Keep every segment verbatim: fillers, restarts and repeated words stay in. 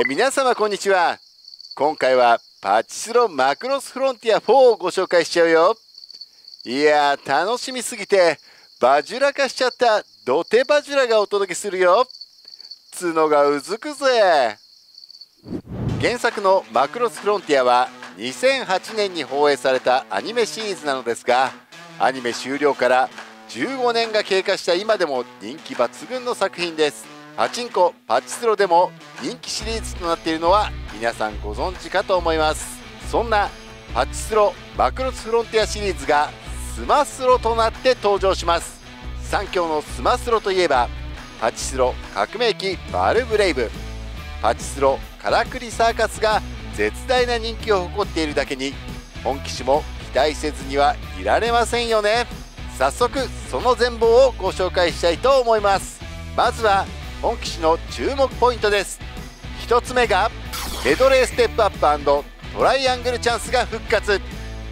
え皆様こんにちは。今回はパチスロマクロスフロンティアフォーをご紹介しちゃうよ。いやー楽しみすぎてバジュラ化しちゃったドテバジュラがお届けするよ。角がうずくぜ。原作のマクロスフロンティアはにせんはちねんに放映されたアニメシリーズなのですが、アニメ終了からじゅうごねんが経過した今でも人気抜群の作品です。パチンコパチスロでも人気シリーズとなっているのは皆さんご存知かと思います。そんなパチスロマクロスフロンティアシリーズがスマスロとなって登場します。サンキョーのスマスロといえばパチスロ革命機バルブレイブ、パチスロからくりサーカスが絶大な人気を誇っているだけに本機種も期待せずにはいられませんよね。早速その全貌をご紹介したいと思います。まずは本機種の注目ポイントです。ひとつめがメドレーステップアップ&トライアングルチャンスが復活。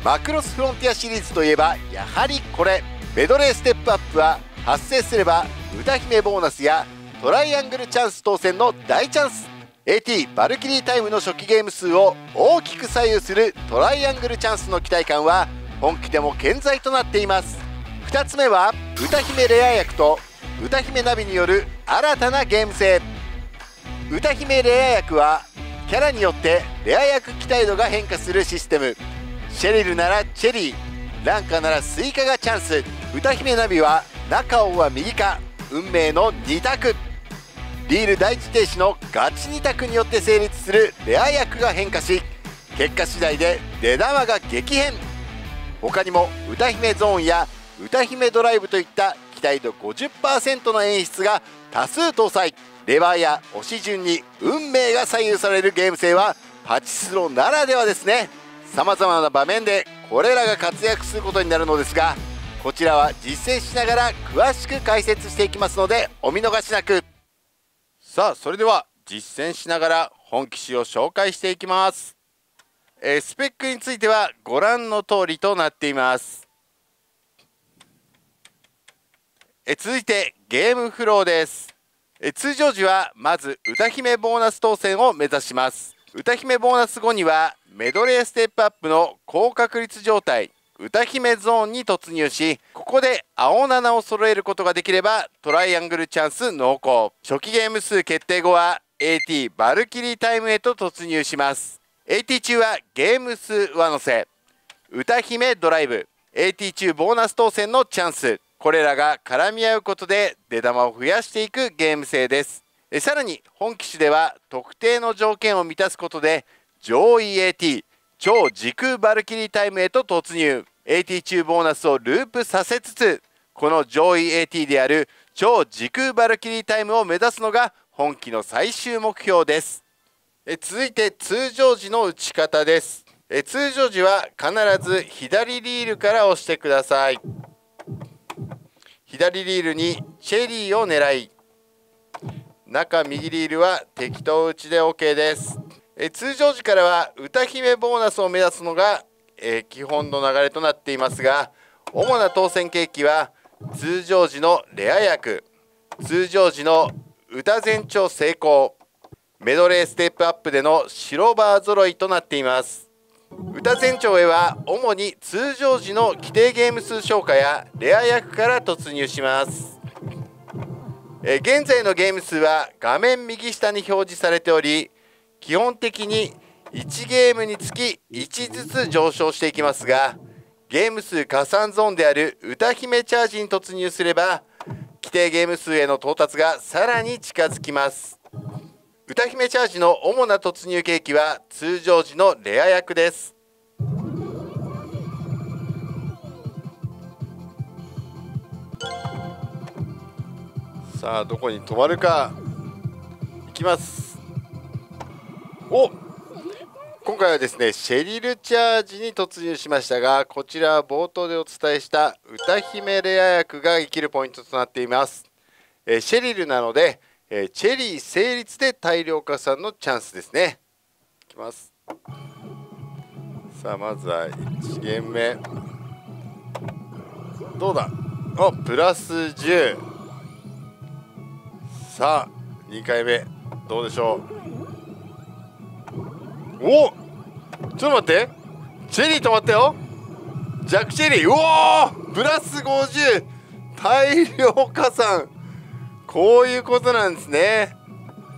マクロスフロンティアシリーズといえばやはりこれ。メドレーステップアップは発生すれば歌姫ボーナスやトライアングルチャンス当選の大チャンス。 エーティー バルキリータイムの初期ゲーム数を大きく左右するトライアングルチャンスの期待感は本機でも健在となっています。ふたつめは歌姫レア役と歌姫ナビによる新たなゲーム性。歌姫レア役はキャラによってレア役期待度が変化するシステム。シェリルならチェリー、ランカならスイカがチャンス。歌姫ナビは中尾は右か運命のに択。リール第一停止のガチに択によって成立するレア役が変化し、結果次第で出玉が激変。他にも歌姫ゾーンや歌姫ドライブといった期待度 ごじゅっパーセント の演出が多数搭載。レバーや押し順に運命が左右されるゲーム性はパチスロならではですね。さまざまな場面でこれらが活躍することになるのですが、こちらは実践しながら詳しく解説していきますのでお見逃しなく。さあそれでは実践しながら本機種を紹介していきます。えー、スペックについてはご覧の通りとなっています。え続いてゲームフローです。え通常時はまず歌姫ボーナス当選を目指します。歌姫ボーナス後にはメドレーステップアップの高確率状態歌姫ゾーンに突入し、ここで青ななを揃えることができればトライアングルチャンス濃厚。初期ゲーム数決定後は エーティー バルキリータイムへと突入します。 エーティー 中はゲーム数上乗せ、歌姫ドライブ、 エーティー 中ボーナス当選のチャンス、これらが絡み合うことで出玉を増やしていくゲーム性です。えさらに本機種では特定の条件を満たすことで上位 エーティー 超時空バルキリータイムへと突入。 エーティー 中ボーナスをループさせつつ、この上位 エーティー である超時空バルキリータイムを目指すのが本機の最終目標です。え続いて通常時の打ち方です。え通常時は必ず左リールから押してください。左リールにチェリーを狙い、中右リールは適当打ちで OK です。え通常時からは歌姫ボーナスを目指すのが、えー、基本の流れとなっていますが、主な当選契機は通常時のレア役、通常時の歌全長成功、メドレーステップアップでの白バー揃いとなっています。歌全長へは主に通常時の規定ゲーム数消化やレア役から突入します。え現在のゲーム数は画面右下に表示されており、基本的にいちゲームにつきいちずつ上昇していきますが、ゲーム数加算ゾーンである歌姫チャージに突入すれば規定ゲーム数への到達がさらに近づきます。歌姫チャージの主な突入契機は通常時のレア役です。さあどこに止まるか。いきます。お、今回はですねシェリルチャージに突入しましたが、こちらは冒頭でお伝えした歌姫レア役が生きるポイントとなっています。えシェリルなのでえチェリー成立で大量加算のチャンスですね。いきます。さあまずはいちゲーム目どうだ。おプラスじゅう。さあにかいめどうでしょう。お、ちょっと待って、チェリー止まったよ。ジャックチェリー、うおー、プラスごじゅう、大量加算、こういうことなんですね。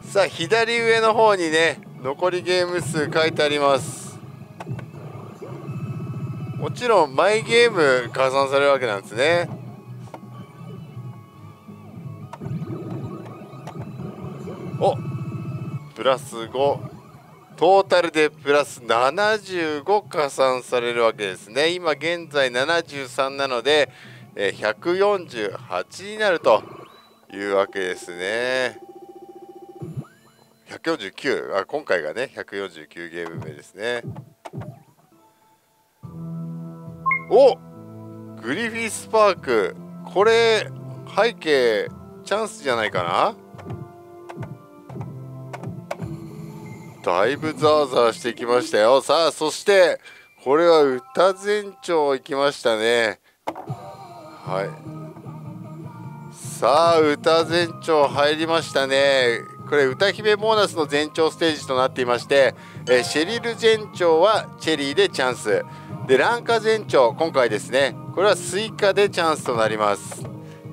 さあ左上の方にね、残りゲーム数書いてあります。もちろん毎ゲーム加算されるわけなんですね。お、プラスご、トータルでプラスななじゅうご加算されるわけですね。今現在ななじゅうさんなのでひゃくよんじゅうはちになるというわけですね。ひゃくよんじゅうきゅう、あ、今回がねひゃくよんじゅうきゅうゲーム目ですね。お、グリフィスパーク、これ背景チャンスじゃないかな。だいぶザーザーしてきましたよ。さあそしてこれは歌全長いきましたね。はい、さあ歌全長入りましたね。これ歌姫ボーナスの全長ステージとなっていまして、えシェリル全長はチェリーでチャンスで、ランカ全長今回ですね、これはスイカでチャンスとなります。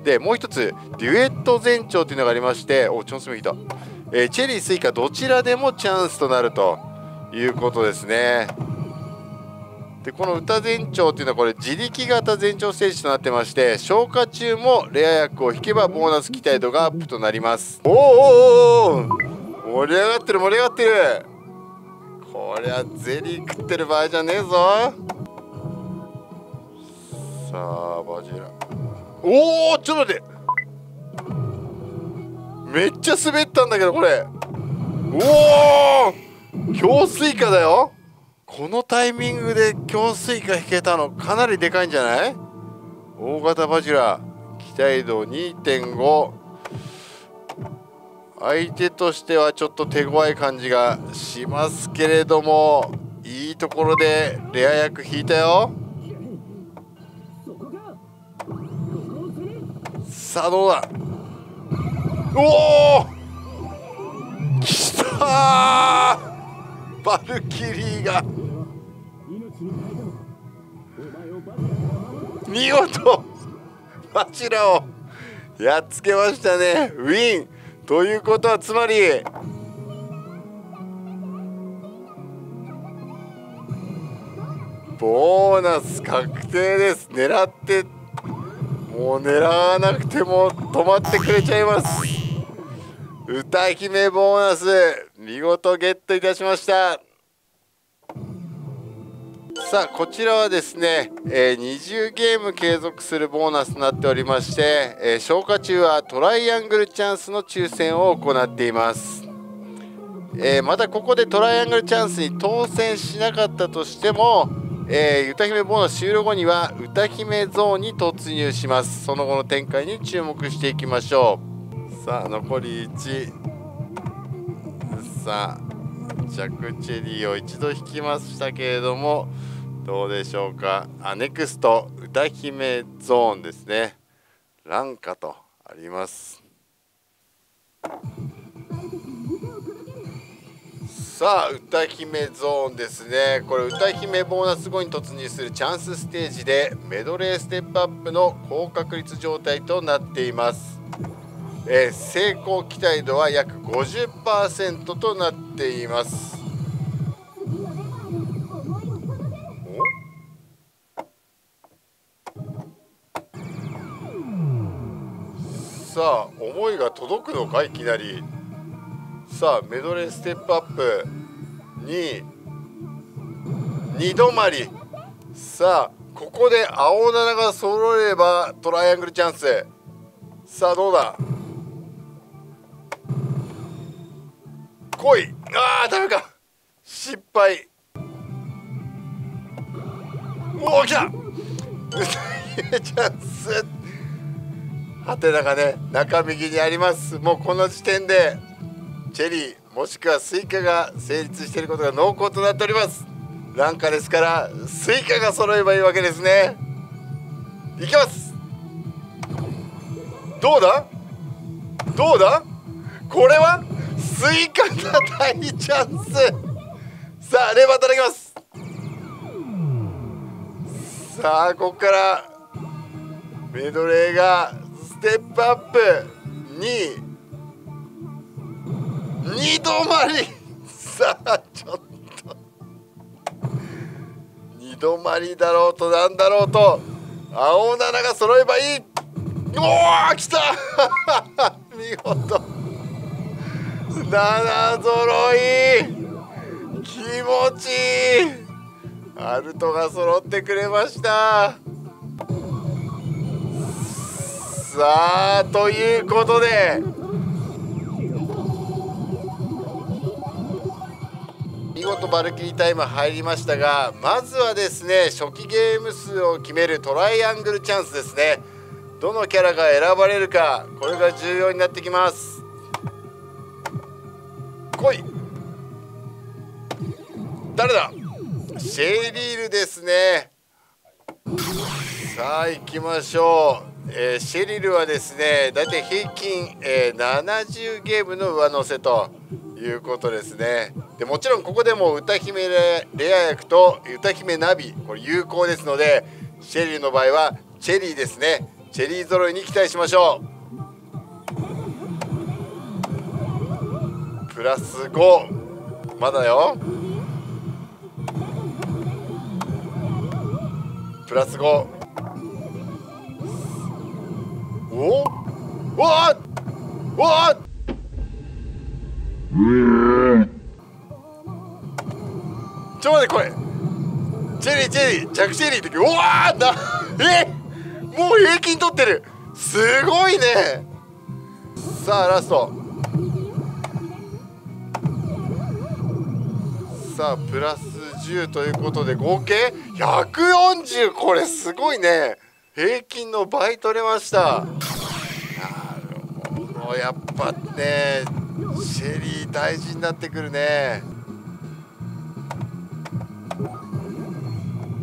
でもう一つデュエット全長というのがありまして、おチョンスも引いた、えー、チェリースイカどちらでもチャンスとなるということですね。でこの歌全長というのはこれ自力型全長ステージとなってまして、消化中もレア役を引けばボーナス期待度がアップとなります。おーおーおー、盛り上がってる盛り上がってる、こりゃゼリー食ってる場合じゃねえぞ。さあバジラ、おお、ちょっと待って、めっちゃ滑ったんだけどこれ。おお、京スイカだよ。このタイミングで京スイカ引けたのかなりでかいんじゃない？大型バジュラ期待度 にてんご、 相手としてはちょっと手強い感じがしますけれども、いいところでレア役引いたよ。さあどうだ、おお、きたー、バルキリーが見事バチラをやっつけましたね。ウィンということはつまりボーナス確定です。狙ってもう狙わなくても止まってくれちゃいます。歌姫ボーナス見事ゲットいたしました。さあこちらはですね、えー、にじゅうゲーム継続するボーナスとなっておりまして、えー、消化中はトライアングルチャンスの抽選を行っています。えー、またここでトライアングルチャンスに当選しなかったとしても、えー、歌姫ボーナス終了後には歌姫ゾーンに突入します。その後の展開に注目していきましょう。さあ残りいち、さあジャックチェリーを一度引きましたけれども、どうでしょうか。あ、ネクスト歌姫ゾーンですね。ランカとあります。さあ歌姫ゾーンですね。これ歌姫ボーナス後に突入するチャンスステージで、メドレーステップアップの高確率状態となっています。えー、成功期待度は約 ごじゅっパーセント となっています。さあ思いが届くのかいきなり。さあメドレーステップアップにに止まり。さあここで青ななが揃えればトライアングルチャンス。さあどうだ、来い、あーダメか、失敗。おお来た、歌姫チャンス、ハテナがね中右にあります。もうこの時点でチェリーもしくはスイカが成立していることが濃厚となっております。ランカですからスイカが揃えばいいわけですね。いきます、どうだどうだ、これはスイカが大チャンス。さあレバーいただきます。さあここからメドレーがステップアップに に止まりさあちょっとに止まりだろうとなんだろうと青ななが揃えばいい。おおきた見事なな揃い気持ちいい。アルトが揃ってくれました。さあということで見事バルキリータイム入りましたが、まずはですね初期ゲーム数を決めるトライアングルチャンスですね。どのキャラが選ばれるか、これが重要になってきます。来い。誰だ。シェイリールですね。さあ行きましょう。えー、シェリルはですねだいたい平均、えー、ななじゅうゲームの上乗せということですね。でもちろんここでも歌姫レア役と歌姫ナビこれ有効ですので、シェリルの場合はチェリーですね。チェリー揃いに期待しましょう。プラスごまだよ。プラスご。おおわっおわっちょっと待って、これチェリーチェリー着チェリーってうわーなえもう平均取ってるすごいね。さあラストさあプラスじゅうということで合計ひゃくよんじゅう。これすごいね。平均の倍取れました。なるほど、やっぱねシェリー大事になってくるね。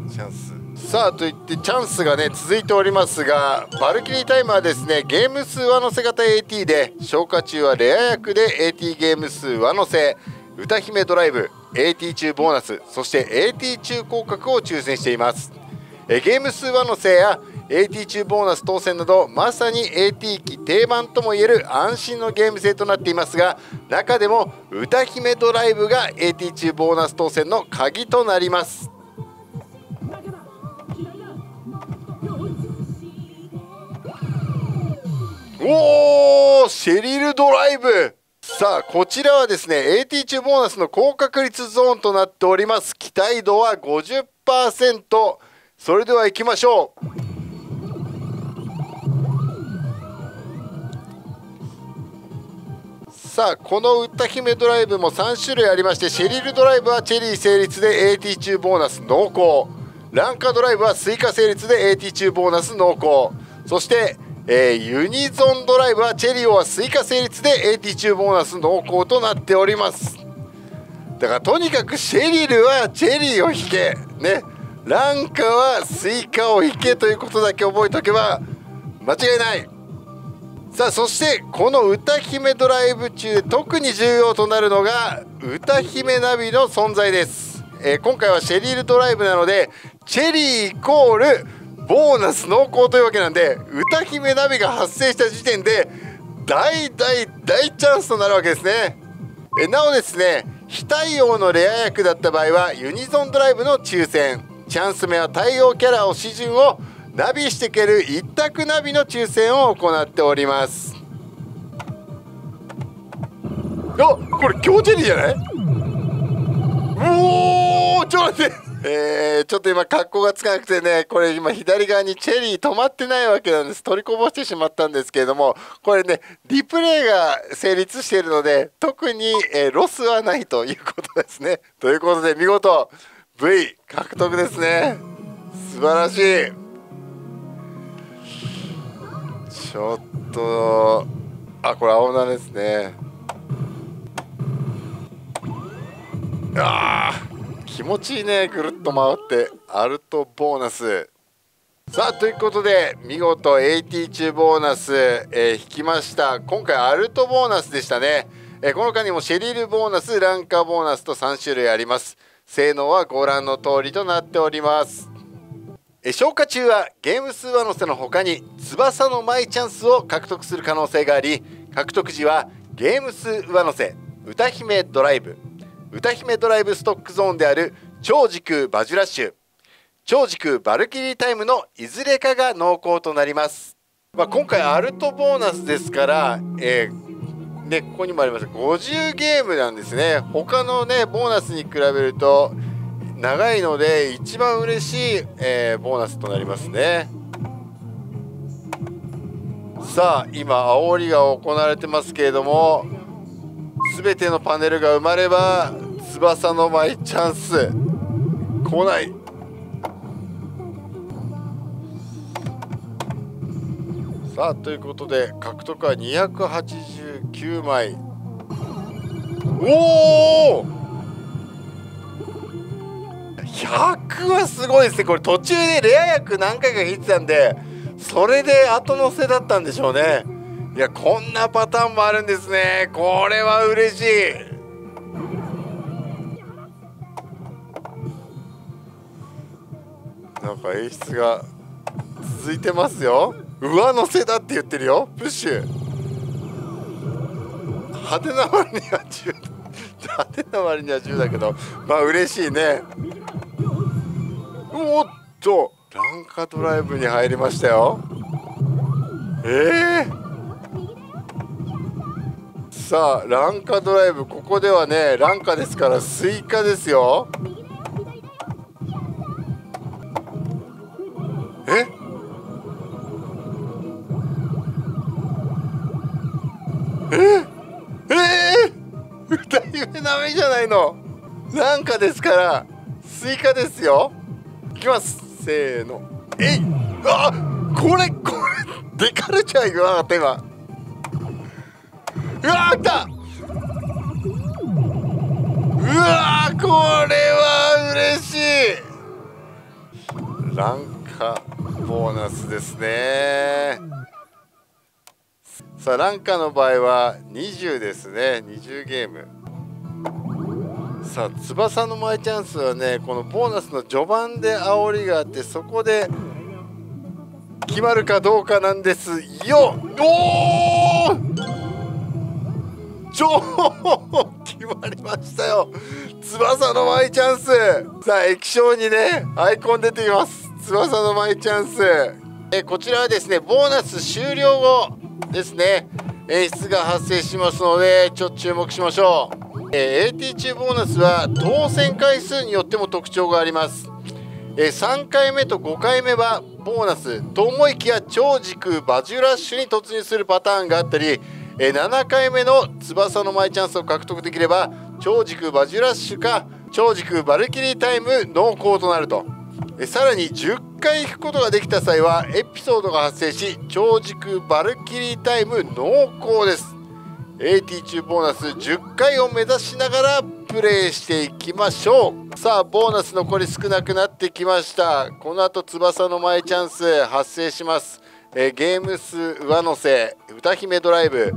チャンスさあといってチャンスがね続いておりますが、バルキリータイムはですねゲーム数上乗せ型 エーティー で、消化中はレア役で エーティー ゲーム数上乗せ、歌姫ドライブ エーティー 中ボーナス、そして エーティー 中降格を抽選しています。ゲーム数上乗せやエーティー 中ボーナス当選など、まさに エーティー 期定番ともいえる安心のゲーム性となっていますが、中でも歌姫ドライブが エーティー 中ボーナス当選の鍵となります。おーシェリルドライブ。さあこちらはですね エーティー 中ボーナスの高確率ゾーンとなっております。期待度は ごじゅっパーセント。 それでは行きましょう。さあこの歌姫ドライブもさん種類ありまして、シェリルドライブはチェリー成立で エーティー 中ボーナス濃厚、ランカドライブはスイカ成立で エーティー 中ボーナス濃厚、そして、えー、ユニゾンドライブはチェリオはスイカ成立で エーティー 中ボーナス濃厚となっております。だからとにかくシェリルはチェリーを引けね、ランカはスイカを引けということだけ覚えておけば間違いない。さあそしてこの歌姫ドライブ中特に重要となるのが歌姫ナビの存在です。えー、今回はシェリルドライブなのでチェリーイコールボーナス濃厚というわけなんで、歌姫ナビが発生した時点で大大大チャンスとなるわけですね。えなおですね非対応のレア役だった場合はユニゾンドライブの抽選、チャンス目は対応キャラを指順をナビしていける一択ナビの抽選を行っております。あこれ強チェリーじゃない。おおちょっと待ってえー、ちょっと今格好がつかなくてね、これ今左側にチェリー止まってないわけなんです。取りこぼしてしまったんですけれども、これねリプレイが成立しているので特に、えー、ロスはないということですね。ということで見事 ブイ 獲得ですね。素晴らしい。ちょっとあこれ青菜ですね。あ気持ちいいね、ぐるっと回ってアルトボーナス。さあということで見事 エーティー 中ボーナス、えー、引きました。今回アルトボーナスでしたね。えー、この他にもシェリルボーナス、ランカボーナスとさん種類あります。性能はご覧の通りとなっております。消化中はゲーム数上乗せの他に翼のマイチャンスを獲得する可能性があり、獲得時はゲーム数上乗せ歌姫ドライブ歌姫ドライブストックゾーンである超時空バジュラッシュ、超時空バルキリータイムのいずれかが濃厚となります。まあ、今回アルトボーナスですから、えーね、ここにもありますごじゅうゲームなんですね。他のねボーナスに比べると長いので一番嬉しい、えー、ボーナスとなりますね。さあ今煽りが行われてますけれども、全てのパネルが埋まれば翼のマイチャンス来ない。さあということで獲得はにひゃくはちじゅうきゅうまい。おおひゃくはすごいですね。これ途中でレア役何回か引いてたんで、それで後乗せだったんでしょうね。いやこんなパターンもあるんですね。これは嬉しい。なんか演出が続いてますよ。上乗せだって言ってるよ。プッシュ派手な割にはじゅう派手な割にはじゅうだけど、まあ嬉しいね。おっとランカドライブに入りましたよ。えー、さあランカドライブ、ここではねランカですからスイカですよ。えええー、歌姫ダメじゃないの。ランカですからスイカですよ。いきますせーの、えい、あこれこれデカルチャー言わなかった今。うわー来た、うわーこれは嬉しい。ランカボーナスですね。さあランカの場合はにじゅうですね。にじゅうゲーム。さあ翼のマイチャンスはね、このボーナスの序盤で煽りがあって、そこで決まるかどうかなんですよ。おお超決まりましたよ、翼のマイチャンス。さあ液晶にねアイコン出ています、翼のマイチャンス。えこちらはですねボーナス終了後ですね、演出が発生しますのでちょっと注目しましょう。えー、エーティー 中ボーナスは当選回数によっても特徴があります。えー、さんかいめとごかいめはボーナスと思いきや超時空バジュラッシュに突入するパターンがあったり、えー、ななかいめの翼のマイチャンスを獲得できれば超時空バジュラッシュか超時空バルキリータイム濃厚となると、えー、さらにじゅっかい引くことができた際はエピソードが発生し超時空バルキリータイム濃厚です。エーティー 中ボーナスじゅっかいを目指しながらプレイしていきましょう。さあボーナス残り少なくなってきました。このあと翼のマイチャンス発生します。えー、ゲーム数上乗せ歌姫ドライブ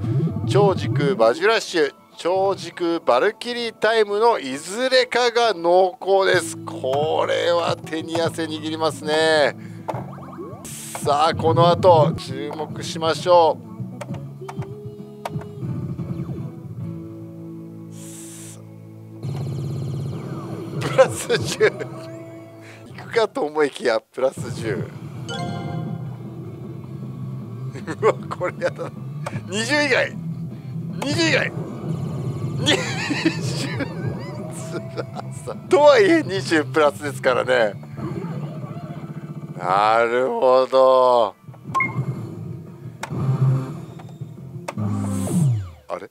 超時空バジュラッシュ超時空バルキリータイムのいずれかが濃厚です。これは手に汗握りますね。さあこのあと注目しましょう。プラスじゅう いくかと思いきやプラスじゅう うわこれやだな。にじゅう以外にじゅう以外にじゅうつらさとはいえにじゅうプラスですからね。なるほど、あれ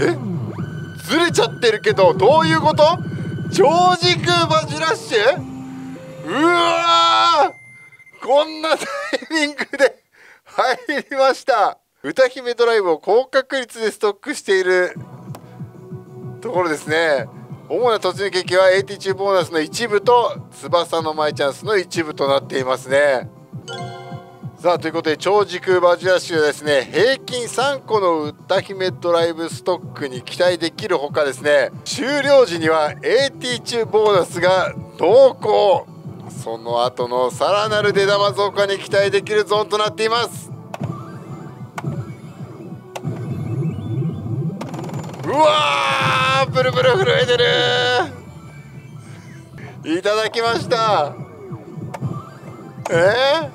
えずれちゃってるけどどういうこと。超時空バジュラッシュ、うわーこんなタイミングで入りました。歌姫ドライブを高確率でストックしているところですね。主な突入経験は エーティー 中ボーナスの一部と翼のマイチャンスの一部となっていますね。さあということで超時空バズヤシュですね、平均さんこの歌姫ドライブストックに期待できるほかですね、終了時には エーティー 中ボーナスが同行、その後のさらなる出玉増加に期待できるゾーンとなっています。うわー、ブルブル震えてる。いただきました。えー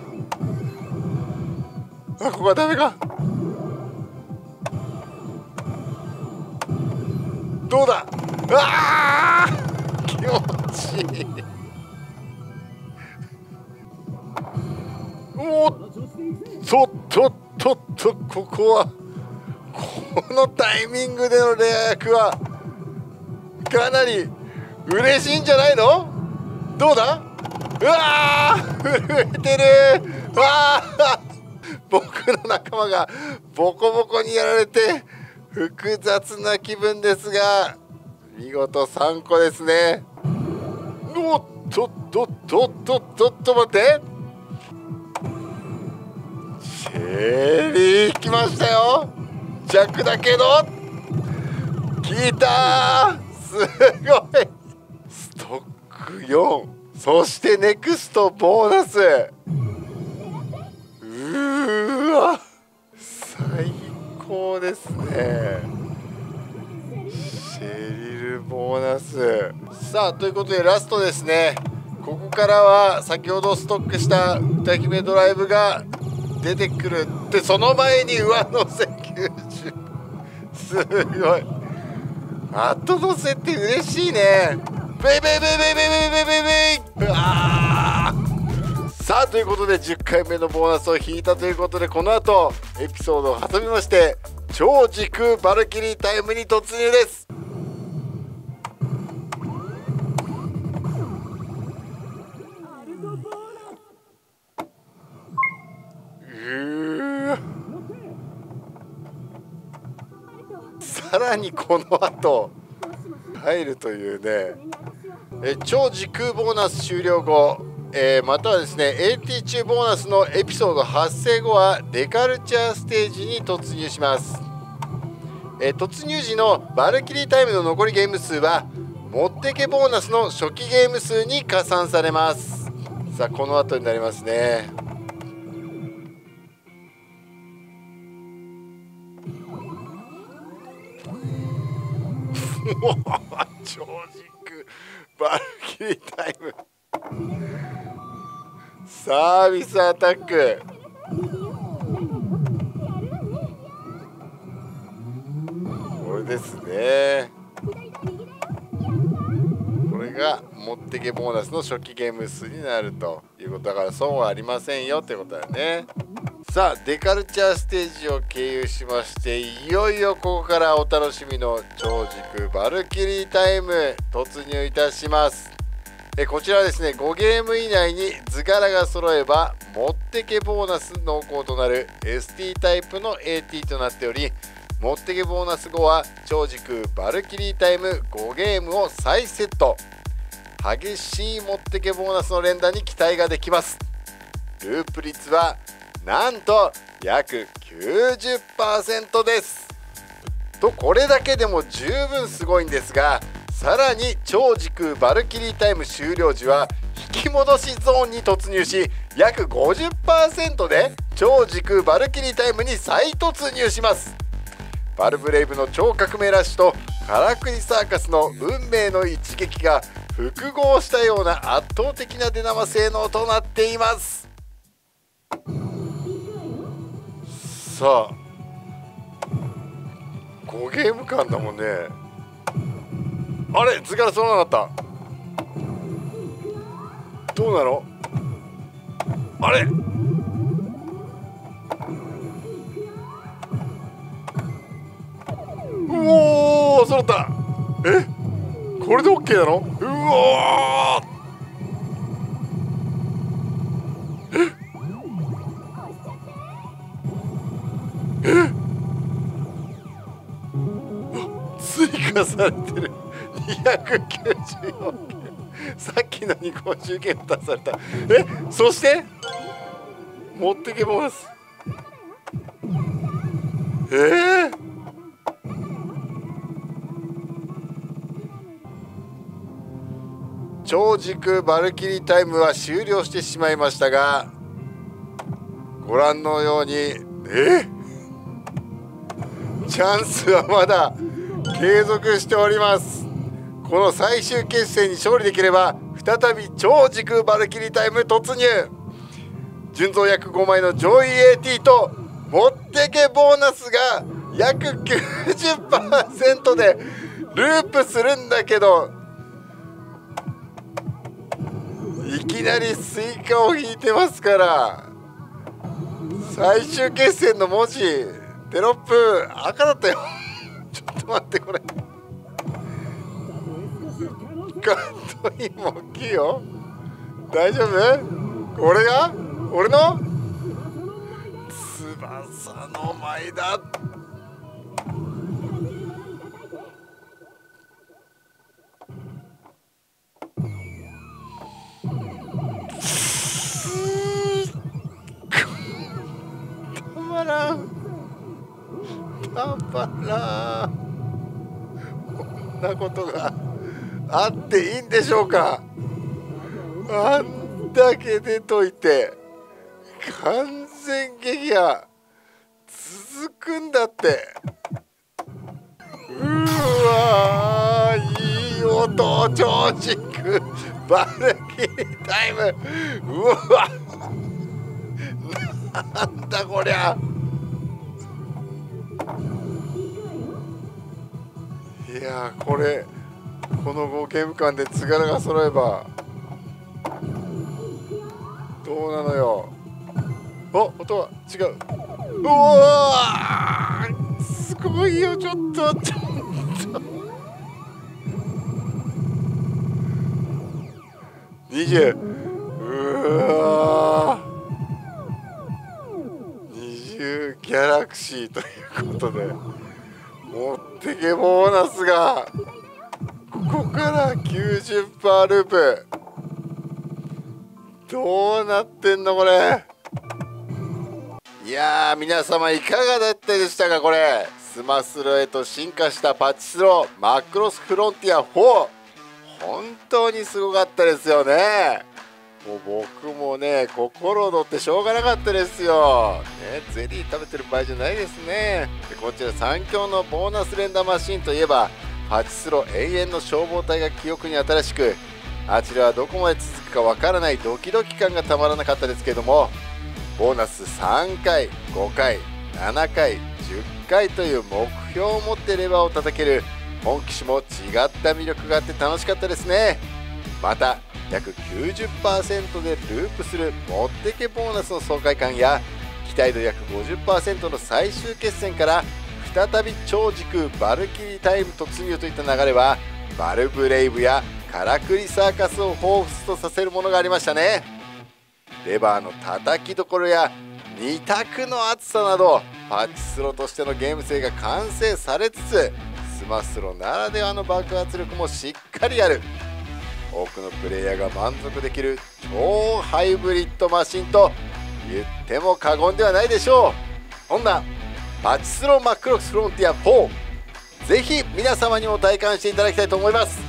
あ、ここはダメか。どうだ。あー、気持ちいい。おっとっとっとっと、ここはこのタイミングでのレア役はかなり嬉しいんじゃないの。どうだ。うわー、震えてる。わー、僕の仲間がボコボコにやられて複雑な気分ですが、見事さんこですね。おっとっとっとっとっとっと、待って、チェリー来ましたよ。ジャックだけど来たー、すごい。ストックよん、そしてネクストボーナス、うわ最高ですね。シェリルボーナス。さあということでラストですね。ここからは先ほどストックした歌姫ドライブが出てくるって、その前に上乗せきゅうじゅう、すごい、後乗せって嬉しいね。ベイベイベイベイベイベイベイベイベイ、うわー、さあということでじゅっかいめのボーナスを引いたということで、この後エピソードを挟みまして超時空バルキリータイムに突入です。さらにこの後入るというね。え超時空ボーナス終了後、えー、またはですね エーティー 中ボーナスのエピソード発生後はデカルチャーステージに突入します。えー、突入時のバルキリータイムの残りゲーム数は持ってけボーナスの初期ゲーム数に加算されます。さあこの後になりますね。もう超時空バルキリータイムサービスアタック。これですね、これが持ってけボーナスの初期ゲーム数になるということだから、損はありませんよってことだね。さあデカルチャーステージを経由しまして、いよいよここからお楽しみの超時空バルキリータイム突入いたします。えこちらはですねごゲーム以内に図柄が揃えば持ってけボーナス濃厚となる エスティー タイプの エーティー となっており、持ってけボーナス後は超時空バルキリータイムごゲームを再セット。激しい持ってけボーナスの連打に期待ができます。ループ率はなんと約 きゅうじゅっパーセント です。とこれだけでも十分すごいんですが、さらに超時空バルキリータイム終了時は引き戻しゾーンに突入し、約 ごじゅっパーセント で超時空バルキリータイムに再突入します。バルブレイブの超革命ラッシュとからくりサーカスの運命の一撃が複合したような圧倒的な出玉性能となっています。さあごゲーム間だもんね。あれ図柄揃わなかった。どうなの？あれ？うおー、揃った。え？これで OK なの？うおー。え？え？追加されてる。にひゃくきゅうじゅうよん件、さっきのにひゃくごじゅう件を足された。え、そして持ってけます。えー、超時空バルキリータイムは終了してしまいましたが、ご覧のようにえー、チャンスはまだ継続しております。この最終決戦に勝利できれば再び超時空バルキリータイム突入、純増約ごまいの上位 エーティー と持ってけボーナスが約 きゅうじゅっパーセント でループするんだけど、いきなりスイカを引いてますから、最終決戦の文字テロップ赤だったよちょっと待って、これカットインも大きいよ。大丈夫？俺が？俺の？翼の前だ。たまらん。たまらん。こんなことが。あっていいんでしょうか。あんだけ出といて完全撃破続くんだって。うわー、いい音、超時空バルキリータイム。うわなんだこりゃ。いやー、これこのゲーム間で図柄が揃えばどうなのよ。お、音は違う。うわー、すごいよ。ちょっとちょっとにじゅう、うわー、にじゅうギャラクシーということで、持ってけボーナスがここから きゅうじゅっパーセント ループ。どうなってんのこれ。いやー、皆様いかがだったでしたか。これスマスロへと進化したパチスロマクロスフロンティアフォー、本当にすごかったですよね。もう僕もね、心躍ってしょうがなかったですよ、ね、ゼリー食べてる場合じゃないですね。でこちら三強のボーナス連打マシンといえばパチスロ永遠の消防隊が記憶に新しく、あちらはどこまで続くかわからないドキドキ感がたまらなかったですけども、ボーナスさんかい、ごかい、ななかい、じゅっかいという目標を持ってレバーを叩ける本機種も違った魅力があって楽しかったですね。また約 きゅうじゅっパーセント でループする持ってけボーナスの爽快感や、期待度約 ごじゅっパーセント の最終決戦から再び超時空バルキリータイム突入といった流れは、バルブレイブやカラクリサーカスを彷彿とさせるものがありましたね。レバーの叩きどころやに択の厚さなど、パチスロとしてのゲーム性が完成されつつ、スマスロならではの爆発力もしっかりある。多くのプレイヤーが満足できる超ハイブリッドマシンと言っても過言ではないでしょう。そんなパチスロマクロスフロンティアフォー、ぜひ皆様にも体感していただきたいと思います。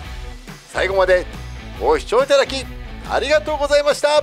最後までご視聴いただきありがとうございました。